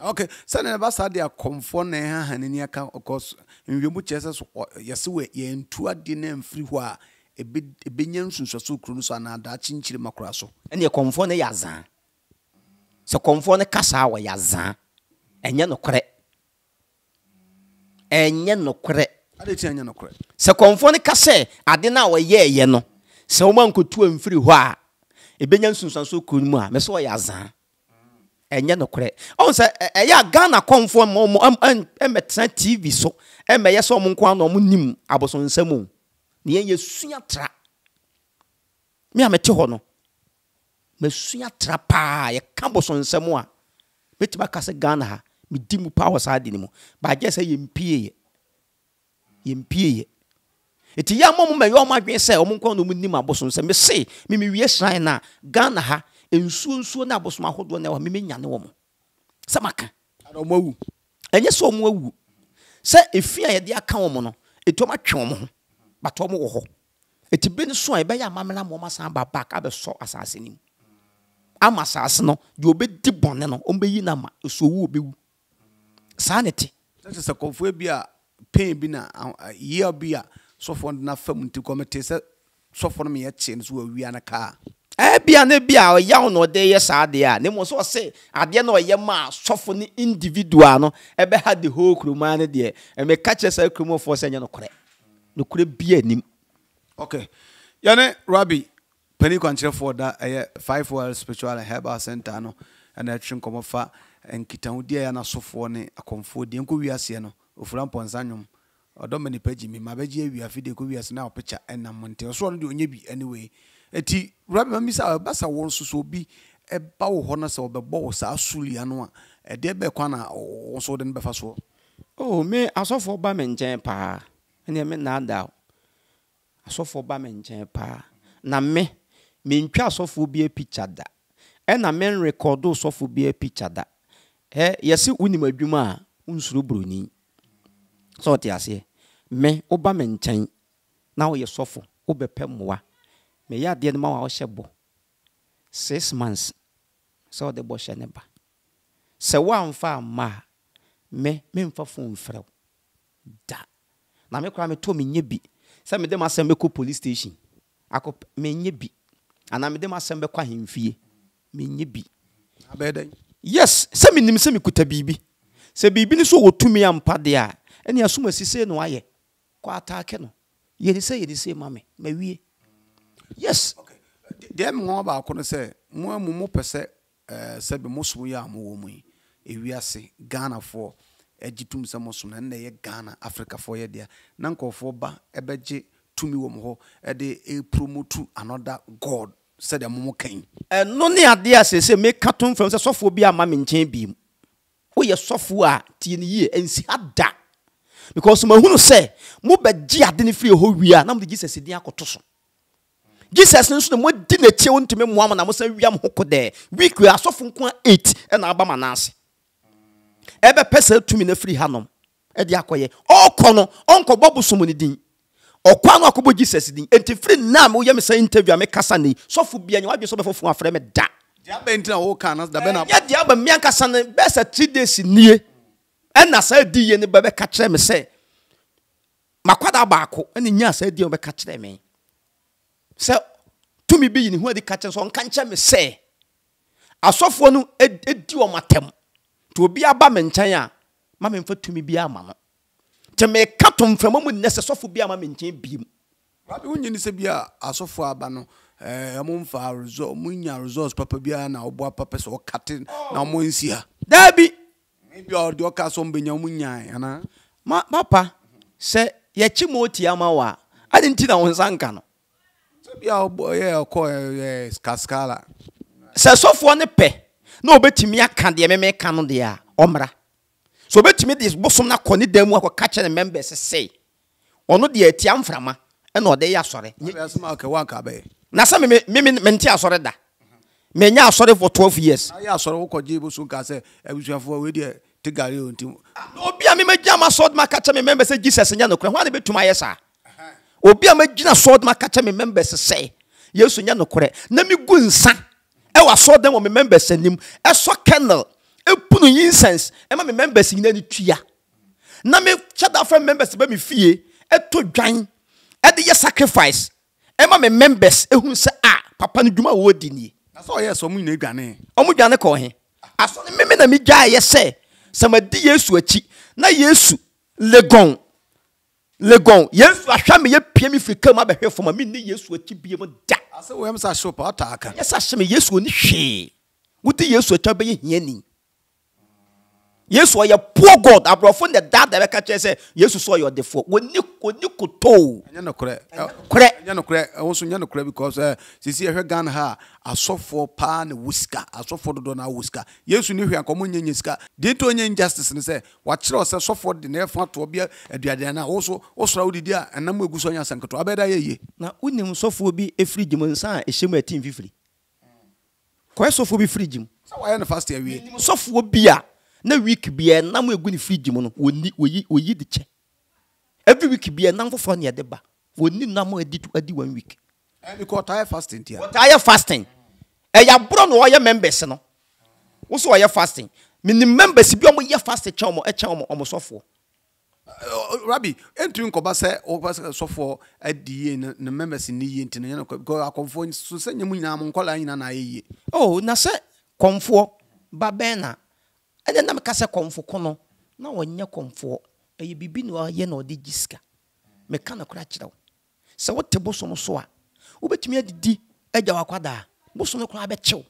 okay so na ba sa dia comfort na ha hanani aka because nwemu chese so yesi we ye ntuade na mfiri ho a ebenya nsunsuaso kru so na da chinchiri makura so ene comfort na yazan so comfort na kasa wa yazan enye no kore Adeti anya nokre. Se konfo ne kase ade na wo yeye no. Se wo mankotu amfiri ho a ebenya nsunsanso kunu a me se wo yazan. Enye nokre. On se eya Ghana konfo mo emetran TV so emeye so mo nko ano mo nim aboso nsamu. Ne ye sua tra. Me a mete ho no. Me sua tra pa ye ka boso nsamu a betima kase Ghana ha me di mu power side ni mu. Ba je se ye mpie Yimpiye. Iti ya momu me yo madwen se omunko no munnim abosom se me se me me wie sran na Ghana ha ensuo na abosom ahodo na me nyane wo mo. Se maka. Adomawu. Enye se omawu. Se efia ye de aka wo mo no, eto ma twen mo ho. Bato mo wo ho. Iti bi ne so e be ya mamela mo ma san ba back abeso asase nim. Ama asase no, de obedi bonne no, ombe yi na ma so wu obewu. Sanity. That is a confobia. Pain bina year bia so for na fam nti committee se so for me yeche nso awia na ka e bia na bia o yaw no de ye sa de a ne mo so se ade na o ye ma so for ni individual no e be ha the whole kruma ne de e me ka che se kruma for se nya no kore bia nim okay yane Rabbi pani kwanche for da e 5 Wells Spiritual and Herbal Center no and a trim come fa enkitahu de ya na so for ne akomfo de nko wiase no Ofuran ponzanyum odomeni page mi mabeje wi afide ko wi asna picture enam monte so no de onye bi anyway eti Rabbi misa ba sa won so bi e ba wo ho na se obebọ wo sa asulia no a e de be kwa na wo so de befa so oh me asofo ba me njen pa ene me na da asofo ba me njen pa na me ntwa asofo bi e picture da ena me record asofo bi e picture da yesi unim adwuma a unsuru broni so ti ase me oba me nchen na wo ye sofo obepem moa me ya de ma wo hebo 6 months so de bo she neba se wa mfa ma me mfa fo mfrew da na me kura me to me nye bi se me de ma sem be ko police station akop me nye bi ana me de ma sem be kwa hemfie me nye bi abedan yes se me nim se me kuta bibi se bibi ni so wotumi ampa de a eni asuma sise no aye kwa atake no yedi se mame mawie yes okay dem ngo ba ko no se mo amumo pese se be mosu ya amwo mu ewiase Ghana for agitum se mosu na na ye Ghana Africa for ye dia na nkofo ba ebeje tumi wo mo ho e de e promote another god se de momo kan no ne ade ase se me katon from se sofo bi amame nchen bi wo ye sofo a tie ne ye ensi ada because my who say mo be dia de ne free ho wia na mo Jesus din akotoso Jesus nso na mo di na tie wontime mo am na mo say wia mo kokode week we asofo nko 8 e na aba manase e be pesa tumi na free hanom e di akoye okọ no onko bobusom ne din okwa no akobo Jesus din enti free na mo ye me say interview me kasa nei sofo bia nyo abie so be fofo afre me da Diabetina wo kan na da be na. Ya diabe mi ankasa na be sa 3 days nie. E na sa di ye ni be ka kire me se. Makwada baako ene nya sa di o be ka kire me. Se to me be yin hu adi ka kire so on kan kire me se. Asofo no edi o matem. To obi aba me nkan a ma me mfa to me bi ama no. Te me ka to mfa ma mu nese sofo bi ama me nkan biem. Rabi wonye ni se bi a asofo aba no. Amumfa result munya results papa bia na obo papa so katin na mo nsia da bi maybe or do ka so mbenya munya ana ma papa se ye chimoti ama wa adinti na wonsanka no so bia obo ye ko skaskala se sofo ne pe na obetimi aka de meme ka no de a omra so obetimi dis bosom na kone damu akoka che members say ono de atia mframa e na ode ya sore yesma ka wan ka be na se me nti asore da me nya asore for 12 years na ya asore wo kọje bosu ka se abusuafo we de tigare onti obi a me magya ma sword ma kacha me members Jesus nya no kra ho na betuma yesa obi a magina sword ma kacha me members say Yesu nya no kra na me gu nsa e wa sword dem me members anim e so candle e punu incense e ma me members nyina ni tua na me chada friend members ba me fie e to dwan e de ye sacrifice Emma me members ehun se ah papa no dwuma wo di ni so yes omu ni dwane omu dwane ko he aso ne me na me gya ye se samadi Yesu achi na Yesu legon Yesu ahwa me ye pie me frika ma behwe fo ma me ni Yesu achi bie mo da aso wo hem sa show pa otaka yes ahye me Yesu oni hwe wudi Yesu acha be ye hiani Yesu o ye poor God abrofo ne da da be ka che se Yesu so your defo woni koto anya no kure kure anya no kure wonso nya no kure because sisi ehwe gan ha asofo pa ne wiska asofo do na wiska Yesu ni hwe akomo nya nyiska de to nya injustice ne se wa kire o se sofo de na fa to bia aduade na wonso osra odidi a enam eguso nya sankoto abeda yeye na unim sofo bi efri jim nsa ehyem atin fifiri kwa sofo bi free jim so wa ya na fast awie unim sofo bi a na week bia na mo eguni fridge mo no woni oyi de che every week bia na fofo na de ba woni na mo adi 1 week e be ko tire fasting tia tire fasting e ya bro no oya members no wo so oya fasting mini members bi o mo ye fast e che mo o mo sofo Rabbi entry nko ba se o ba sofo adi na members ni ye nti na ko akonfo so se nyam nyina mo nkola nyina na ye oh na se konfo ba bena and then I'm cassa comfort cono. Now when you're comfort, a you be no yen or de giska. Mecana cratch down. So what the bosom soa? Ubet me at the Ejawaquada, bosom crab cho.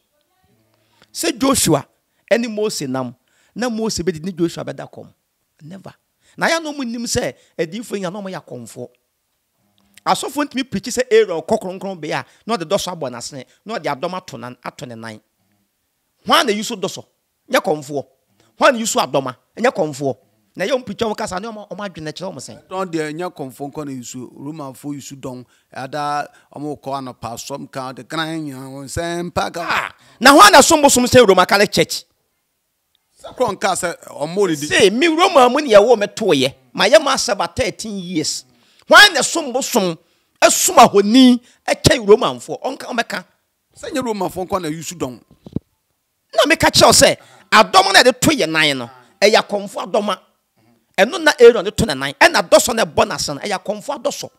Said Joshua, any more say nam, no more say bed in Joshua better come. Never. Now I know him say, a different anomaly comfort. I so want me preach a error or cockron cron bear, not the dorsal bonasne, nor the abdomaton at 29. One they use so dorsal, ya comfort. When you swap doma, and your comfort. Now you picture because I know my general saying. Don't there your comfort can you room for you should don't other or corner pass some kind of crying on same pack. Now one of some say Roma Catholic Church. Sacron Casa or Mori say me Roma when you were toy, my young master about 13 years. When the some a summa who need a child Roman for Uncle Maca. Send your Roma for corner you should don't. No, make a child say. Adoma na de 29 no e ya komfo adoma eno na Aaron de 29 e na doso na bonus no e ya komfo adoso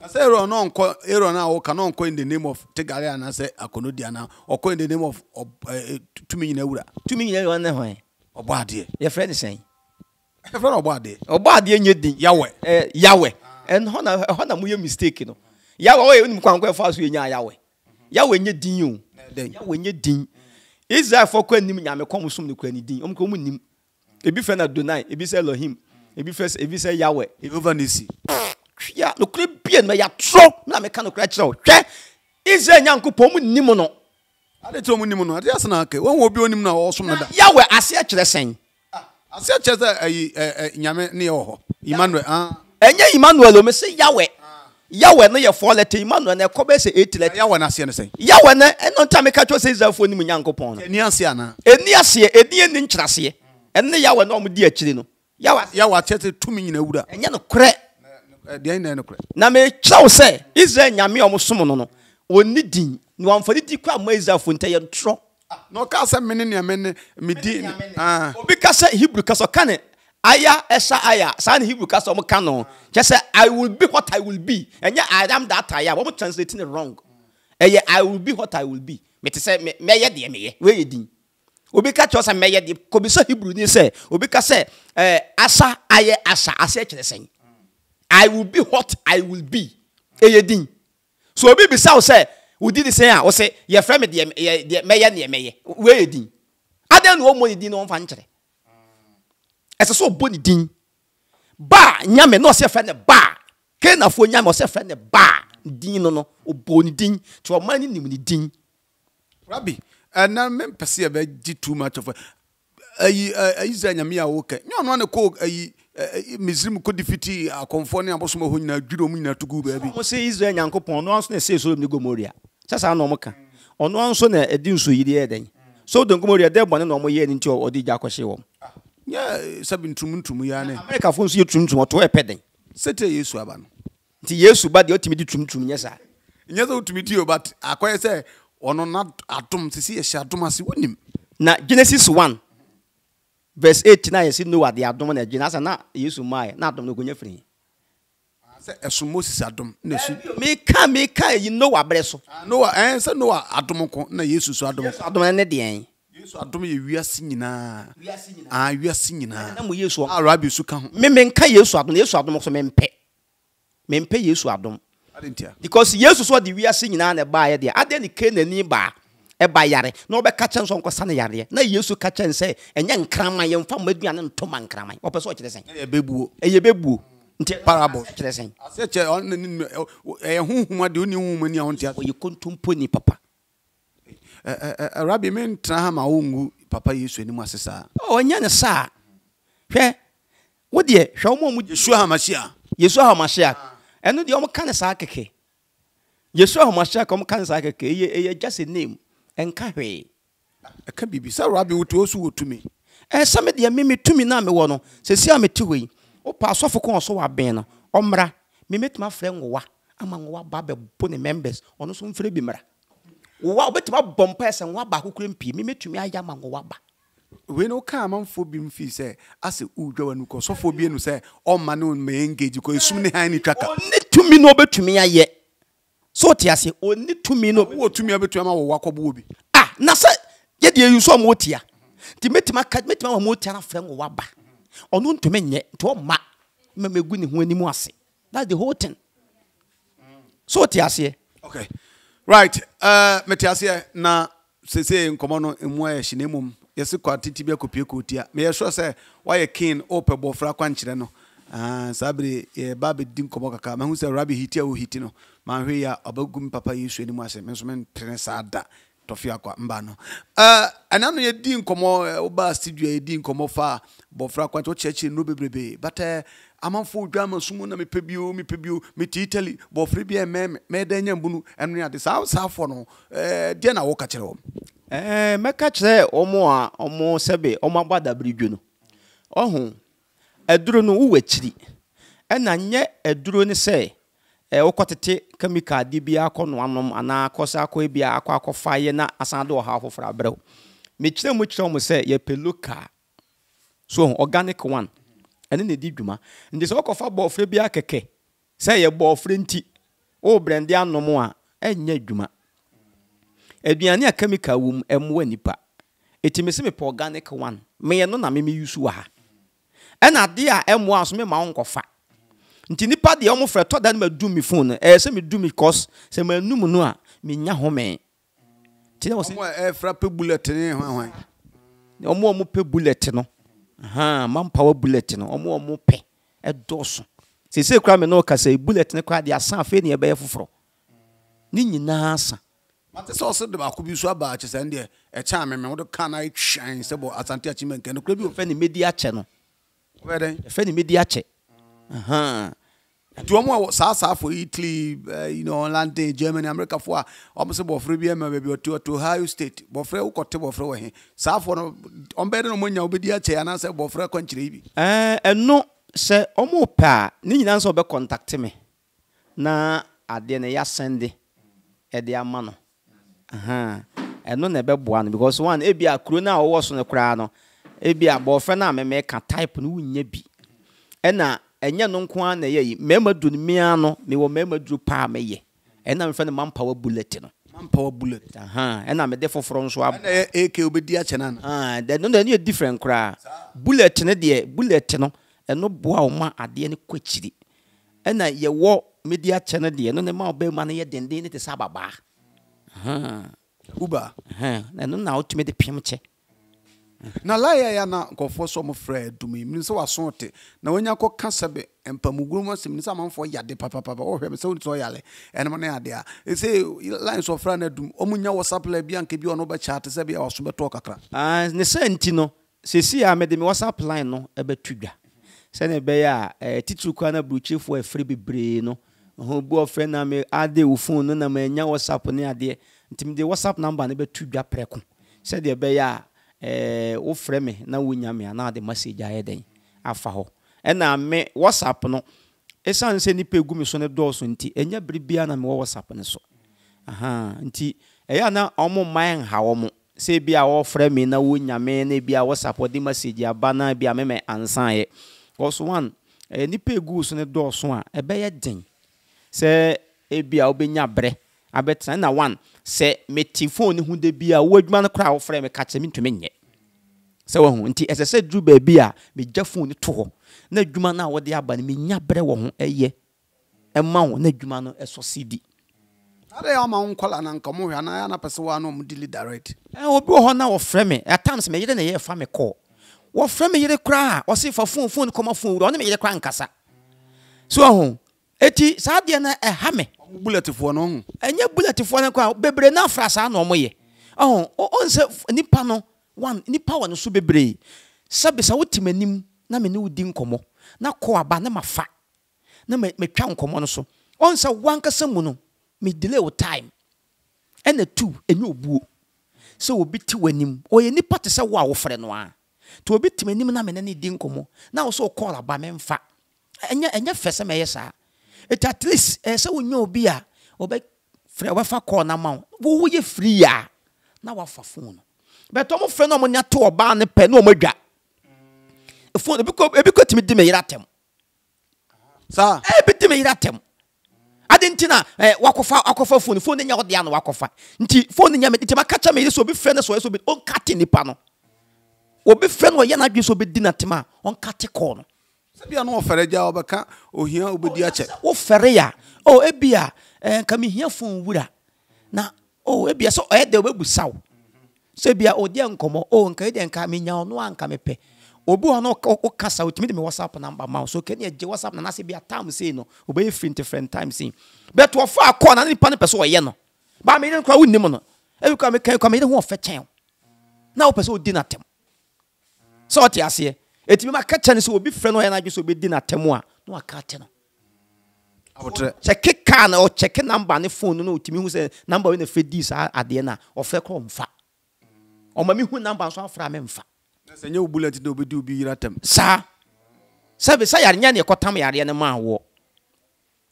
na say Aaron no nko Aaron na wo ka no nko in the name of Tigare na say akonodia na okọ in the name of tumi nyina wura tumi nyina wura ne hwan obade ye friend say ye friend obade nye din yawe yawe en ho na mu ye mistake no yawe o ni kwankwa fa so ye nya yawe nye din o yawe nye din Israel for kwanim nyame kɔmsom ne kwani din omko mu nim ebi fɛ na donai ebi sɛ Elohim ebi fɛ ebi sɛ Yahweh ebi vanisi ya no kure bien ma ya tro na me ka no kura kyerɛ hwɛ Israel nyankopɔ mu nim no ade to mu nim no ade asana ka won wo bi onim na ɔsom na da Yahweh ase akyerɛ sɛn ase akyerɛ sɛ ayi nyame ne yɛ hɔ Emmanuel enye Emmanuel o me sɛ Yahweh Yahweh no ye for letter Emmanuel na ko be say 8 letter Yahweh na se ne say Yahweh na eno ta me ka cho say Israel fo ni mu Nyankopon no eni ase eni nkyerase ye enne Yahweh na o mu di akire no Yahweh atete tumi nyina wura enye no kore de ina no kore na me kyerɛ wo say Israel nyame o mu som no no oni din ni wan fo di kwa ma Israel fo nte ye ntro No kasa menenia men medi obi kasa Hebrew kasa kane aya esa aya san Hebrew kasa mo kano just I will be what I will be and I am that I am. I'm translating it wrong. I will be what I will be. Me te say me ye de me ye we ye din obi ka cho say me ye de ko bi so Hebrew ni say obi ka say asa aye asa asa e kire sen I will be what I will be eye din so obi bi say we did the same. I say, your friend, the mayor, near me. Where you did? I don't know what you did on Fantre. As a so bonny ding. Ba, Yammy, no self and a bar. Can I for Yam or self and a bar? Dino, no, or bonny ding to a man in the ding. Rabbi, and I mean, perceive I did too much of a Izanamia Walker. No one called a Muslim could defeat a conforming Bosmo who now Judomina to go baby. Say Israel and Copon, once they say so, Nigomoria. Sasa no moka. On one son a dinsu yede. So don't go there one no more year into or the Jacoshew. Yeah, sabin trumun to Muyane. America phones you trim to what we're petting. Settle you, Swaban. The years about the ultimate trim to Yasa. Never to meet you, but I quite say, or not atom to see a shatumasi win him. Now, Genesis 1:8-9, you see, no, the abdomen, Genesis, and not use my not on the Gunyafree. As Moses Adam, make you know, I bless you. No, I answer no, Adomo, no, you so Adam and the end. You so Adam, we are singing. Ah, we are singing. And we use our rabbi to come. Men can use Adam, yes, Adam of men pay. Men pay you so Adam. I didn't hear. Because yes, what we are singing and a buyer there. I didn't care the nearby. Bayare, no back catch and some Cassanaria. No use to catch and say, and young cram my young farm with me and Tom and cram. Or persuade the same. A babu, a babu, parable. Such a whom I do new money on the other. You couldn't pony, Papa. A rabbi man, Trahama, who Papa used to him, sir. Oh, and Yana, sir. What dear, show more with Yeshua Mashiach. Yeshua Mashiach. And the Omakana Sakake. Yeshua Mashiach, Omakana Sakake, just a name. And carry a can be so rabbi would also to me. And some of the mimi to me now, me one, says, I'm a two-way. Oh, pass off a corner, so I banner, Omra, me met my friend Wa among what Babel bonny members, or no soon free bimmer. Wow, but what bumpers and Waba who couldn't pee me to me, I am a Waba. We no come on for beam fee, say, as a Ujo and Uco, so for being say, all Manon may engage you, because soon the handy tracker. Only to me, no, but to me, I yet. So tiasi only to me no wo to me abetua ma wo wakobo obi ah na se ye de yu so motia ti metima ka metima motia na frem wo waba ono ntome nye to ma megu ne ho animu ase that the whole thing so tiasi okay right metiasi na sese nkomo no emu a hyenemum yesi kwatiti bia kopie kotia me ye so se wa ye king opebo fra kwankire no sabri ye babe din komo kaka ma hu se rabbi hitia wo hiti no ma hwe ya abagum papa yesu ni mu ase menso men tene sada tofia kwa mba no anano ye din komo oba studio ye din komo fa bofra kwa cho cheche no bebrebe but amamfo dwama sumu na mepebio meti Italy bofre bi me da nya mbunu eno ya de saafo no de na wo ka kire wo meka kire omo a omo sebe omo agbada bridwo no ohun eduro no uwechiri ena nye eduro ni se okotete chemical di bia kono anom ana akosa akọ bia akọ akọfa ye na asande oha afofra abrew me kire mo se ye peluka so organic one ene ne di dwuma ndi se okofa bofre bia keke se ye bofre nti o brandi anom a enye dwuma aduane a chemical wum emwa nipa etime se me organic one me ye no na me use wa ha ena de a emu aso me ma onkofa nti nipa de omo freto da na do mi phone se me do mi cause se ma num no a me nya home ti na wo se fra pe bullet ne hwan omo pe bullet no aha man power bullet no omo pe e doso se se kra me no ka se bullet ne kwa de asan afa ne e be foforo ni nyina asan mate so so de ba ko bi so aba a che se nde e cha me wo do kan ai twan se bo asante a chi me nkan no kra bi o fe ne media che no where the media check. Do more South for Italy, you know, London, Germany, America for almost about free baby to Ohio State. Bofreo got table for him. South on better when you'll be dear chair and answer Bofreo country. And no, sir, Omo Pa, need answer be contact me. Na at the end of Sunday at the Amano. and no never one because one a be a cruna or was on a crano, a be a boyfriend, I may make a type no nebby. Enna, and ya non quan a ye, member do meano, me will member do pa me ye, and I'm friend manpower bulletin. Manpower bullet, and I'm a defo from Swab, a cubidia chenan. Ah, then no new different cry. Bulletin, dear, bulletin, and no boama at the end quickly. And I ye walk media channel, dear, no more bear money than the sababa. Uba, and now to me the pimche. Now, lie, I now go for some afraid to me, means so assorted. Now, when you call Cassabe and Pamugumas, means someone for Yadi Papa or him so toyally, and money are there. They say lines of Fran, Omunia was up Lebian, keep you on over chat, Sabia or Subertoka. And the Sentino, Cecilia made him was up line, no, a bit trigger. Send a bear, a teacher corner brooch for a freebie brain, who bore friend, I may add the phone, and I may now was up near there. The WhatsApp number never to be a preco. Said the bear, oh, frame, now we yam me another message I had a faho. And I may WhatsApp no. A son sent the pilgrims on a doors and tea, and your bribian and what's happening so. Aha, and tea, a yana almost mine how say be our frame, now we yam me be our WhatsApp or the message, your banner be a meme and sign. Also one, a nippy goose on a door swan, a bear ding. Say, a be our benya bre. I bet na one say meti phone who de be a word man crowd frame catch him into me. So until as I said, Drew baby, be Jeffon to her. No Jumana what the abandon me yabre a ye a mount, no Jumano as so CD. I am my uncle and uncle and I am a person dilly direct. I will be on our frame at times made an air from a call. What frame you cry or see for phone come off food on me a crank cassa. So eti sadiana a hammer. Bullet for no, and your bullet for a bebre na frasa no more. Oh, ni pano one ni power no subebre. Sabisa utimenim, na me no dinkomo, na coa banama fa. Na me crown commonoso. Once a one casamuno, me delay time. And a two, a new boo. So will be two in him, or any party sa wow for noir. To a bit to me na me any dinkomo, now so call a bamen fa. And your fessa may sa. It at least so we know beer or be forever corner mount. Who ye free are now for phone. But I'm a phenomenon to a barn and pen omega. A phone because me dimmed at him. Sir, I bit me at him. I didn't know Wakofa phone, phone in your Diana Wakofa. Phone in your catcher me, this will be friends or so be on cutting the panel. Or be friend or yana gives will be dinner tima on cutty corner. Sabia no fereja obeka ohia obedi ache wo fere ya oh ebia nkami hia fon wura na oh ebia so e de obegusa wo sabia odi ankomo oh nka de nka me nya ono anka mepe obi ho no okasa otimi de me WhatsApp number ma so kenia je WhatsApp na se bia time say no obey different time say but wo fa call na ni pa ne pese wo ye no ba me nkwa wo nim no e kwa me kan kwa me de ho fe chen na wo pese odi na tem so oti ase eti me maka chane so obi frɛ no ya na gbe so obi di na temu a no aka te no abotre check car na o check number ne phone no otimi hu se number we na fedi sa ade na ofrɛ kɔ mfa o ma mi hu number so afra me mfa na se nya bullet do obi di obi yira tem sa sabe sa yare nya ne kɔtam yare ne ma wo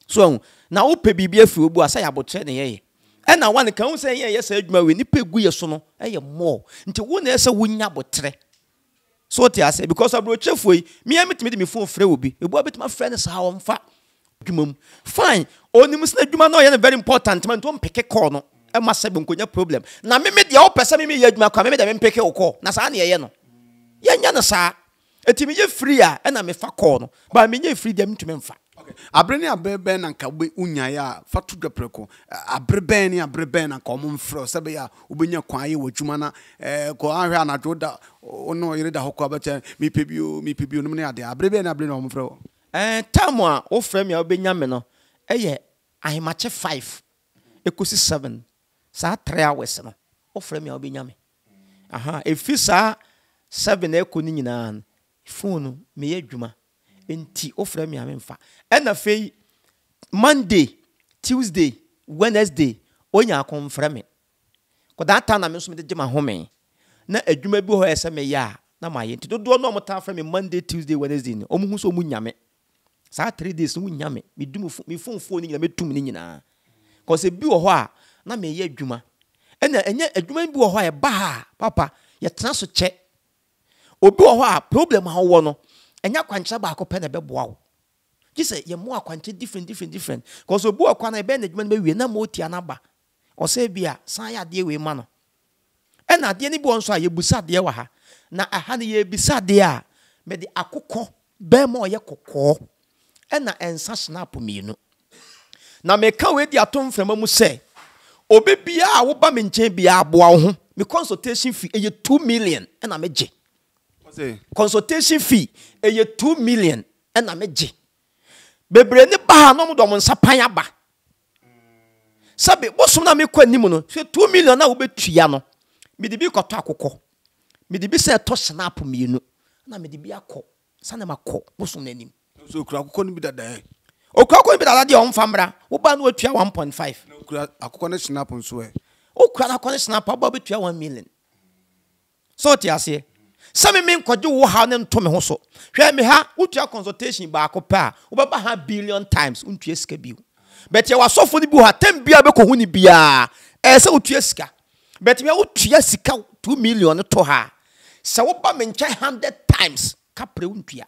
so na wo pɛ bibi afi obu asa ya abotre ne ye and na wan kan hu se ye sa adwuma we ni pegu ye so no ye mo nti wo na se wo nya abotre. So I say because I brought chef way, me I meet me phone free will be. You bought my friends how I'm fat. Fine. Only Muslim Juma no yana very important man don't pick a corner. I must have been problem. Now me the old person me yet my come me pick a call. Nasani yano. Yan sa eti me free and I may fa corner. But me ye free them to men fat. Okay. I bring a breben and kawe unyaya fatu preco. A brebeni a breben and common fro sabia ubinya kwaye with jumana koa na joda. Oh no, you read the hook about me pibio nomina de abrebe na bring on fro. Tamwa, oh frame your benyamino. Eye, I match 5. Equals 7. Sa 3 hours. Oh frame your benyame. Aha, if you sa 7 equinin, phone, me juma, and tea, oh frame your menfa. And a fay Monday, Tuesday, Wednesday, when you are confirming. Could that time I must meet my home? Na adwuma bi ho ese me ya na ma ye nti do no mo ta fra me Monday Tuesday Wednesday ni omu hu so mu nyame sa 3 days mu nyame me dum me fun fo ni nyame tum ni nyina cause e bi ho a na me ye adwuma enye eduman bi wo ho ba papa ye tena so che obi wo ho problem ha wo no enya kwanche ba akopɛ na be boa wo ji se ye mo akwanche different cause obi wo kwana be na eduman be wie na mo tia na ba o se bia san ya de we ma no ena ade ni bi won so a ye busa de wa ha na aha ne ye bisa de a me de akokɔ be ma o ye kokɔ ena ensa snap mi no na me ka we di atom frema mu se obi bia wo ba me nchen bia aboa wo me consultation fee eye 2 million ena me je consultation fee eye 2 million ena me je bebre ne ba no mo do mo nsapan aba sabe bosom na me kwani mu no 2 million na wo betua no me di bi kɔtɔ akokɔ me di bi se to snap mi no na me di bi akɔ sana makɔ bosom na nim so kura akokɔ ni bi dadan Okoko bi dala de on famra, wo ba no atua 1.5. Okura akokone snap nso e. Okura akokone snap aba betua 1 million. So ti ase. Se me nkoje wo ha ne nto me ho so. Hwe me ha utua consultation ba akopa, wo ba ha billion times untua sika biu. But ye wasofo ni biu ha tem bia be ko hu ni bia. E se utua sika. But me utua sika 2 million to ha. Se wo ba me nche 100 times kapre untua.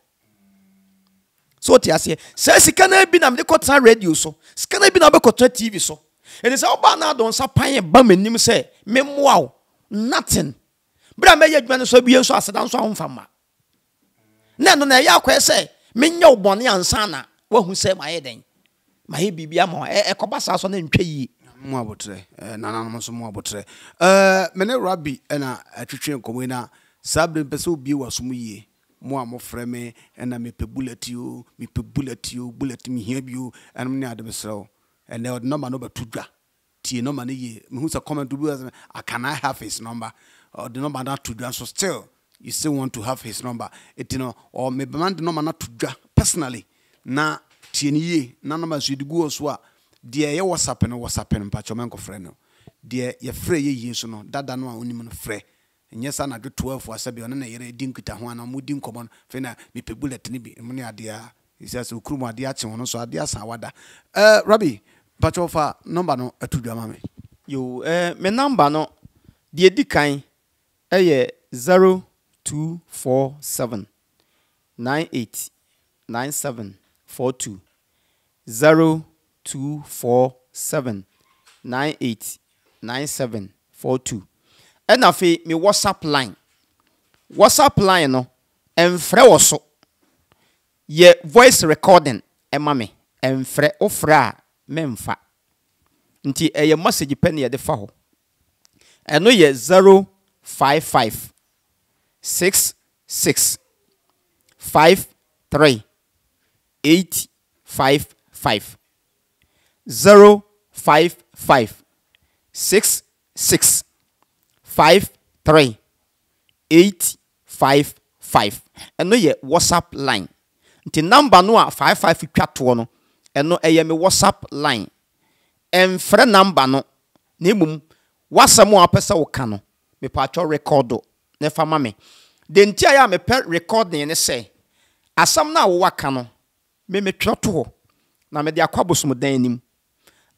So ti ase se sika na bi na me kɔtena radio so sika na bi na be kɔtena TV so it is oba na don sapan ba menim se me moaw nothing bra me ye dwene so bi so aseda so ahomfa ma na no na ye akɔ se me nya obɔne ansa na wa hu se ma ye den ma ye bibia ma e kɔbasa so na ntwa yi mo abotre nananom so mo abotre me ne rabbi na atwetwe nkomo na sabre pese obi wa so mu yi mo amofre me na me pebulatio bullet me here bio and me na de besro and the number no betudwa tie number ne ye me hu say comment do as can I have his number or the number that tudwa so still you still want to have his number it you know or me demand number na tudwa personally na tie ne ye na number so de go so a de ye whatsapp no pa chomen ko fre no de ye fre ye so no dada no a onim no fre nyesa na 12 wa sabi ona na yere din kita ho ana mudin komon fe na me pebulet ni bi muni ade a isa so krumu ade a che ho no so ade asa wada Rabbi Pachofa number no atudwa ma me yo me number no de edikan eye 0247 989742 0247 989742 and I feel me WhatsApp line no, and frewoso ye voice recording, and mammy, and fre o fra memfa. Nti a message penny at the fowl. And no ye 055 66 53 855 055 66 53855 and no ye WhatsApp line. The number no 55 chat one and no a me WhatsApp line. And friend number no nimum wasamo apesa wo kano me pacho recordo ne fa mame. Den tia ya me per record ne say asam na wo waka no me twoto ho na me de akwabosom dan nim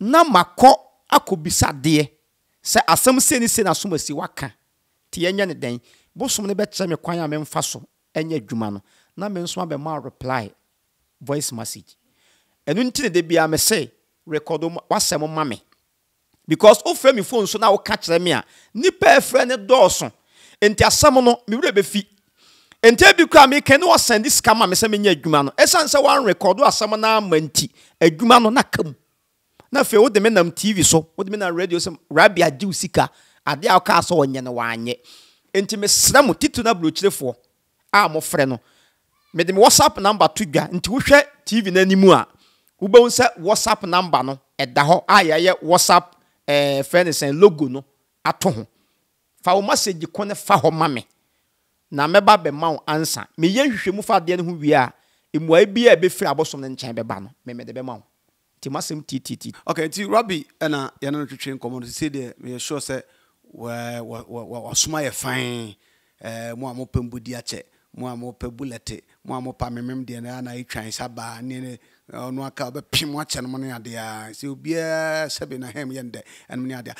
na makọ akobisa de se asam seni se na somasi waka ti yenya ne den bosom ne betre me kwan amemfa so enya adwuma no na me nso abema reply voice message enu ntine de bia me se record wasem ma me because o frame phone so na wo ka kire me a ni pa frame ne dɔɔso enti asam no me wure be fi enti bi kwa me kene wo send this scam me se me nya adwuma no esan se wan record asam na amanti adwuma no na kam na fe wo de me nam TV so wo de me na radio so Rabia ji usika ade a ka so onye ne wanye enti me sram titu na brochirefo a mo frɛ no me de me WhatsApp number to dwa enti wo hwɛ TV na nimu a wo be unsa WhatsApp number no ɛda hɔ ayaye WhatsApp friends logo no ato ho fa wo message ko ne fa hɔ ma me na me ba be ma wo answer me ye hwehwɛ mu fa de ne ho wie a emua bi a be firi abosom ne nkyɛn be ba no me de be ma wo okay, ti Rabbi ena yana no twetwe nkomo say there me sure say wa suma ye fine mo amopem bodi ache mo amope bullet mo amopa memem de na itwan saba ne no aka be pim ache no ne ade a say obi e se be na hem ye nde ene ne ade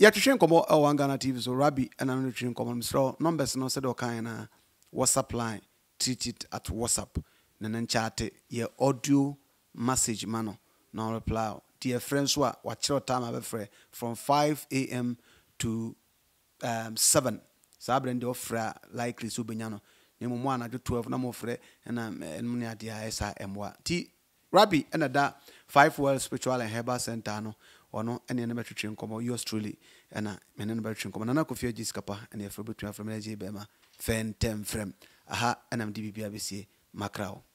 ya twishin komo One Ghana TV so Rabbi and I'm twishin komo Mr. numbers no said okay na WhatsApp line treat it at WhatsApp na chat your audio message mano no reply dear friends wa watch time abefre from 5 AM to 7 sabre ndi ofra likely so benyano ne mo mo anadwo 12 na mo ofre na enmu ya dia esa emwa ti Rabbi and da 5 World Spiritual and Herbal Center no ono ene ne betwetwe nkomo yours truly na me ne betwetwe nkomo na na kofia jiskapa ene afro betwetwe afro meje bema fen tem frem aha enam dibibia besie makrao.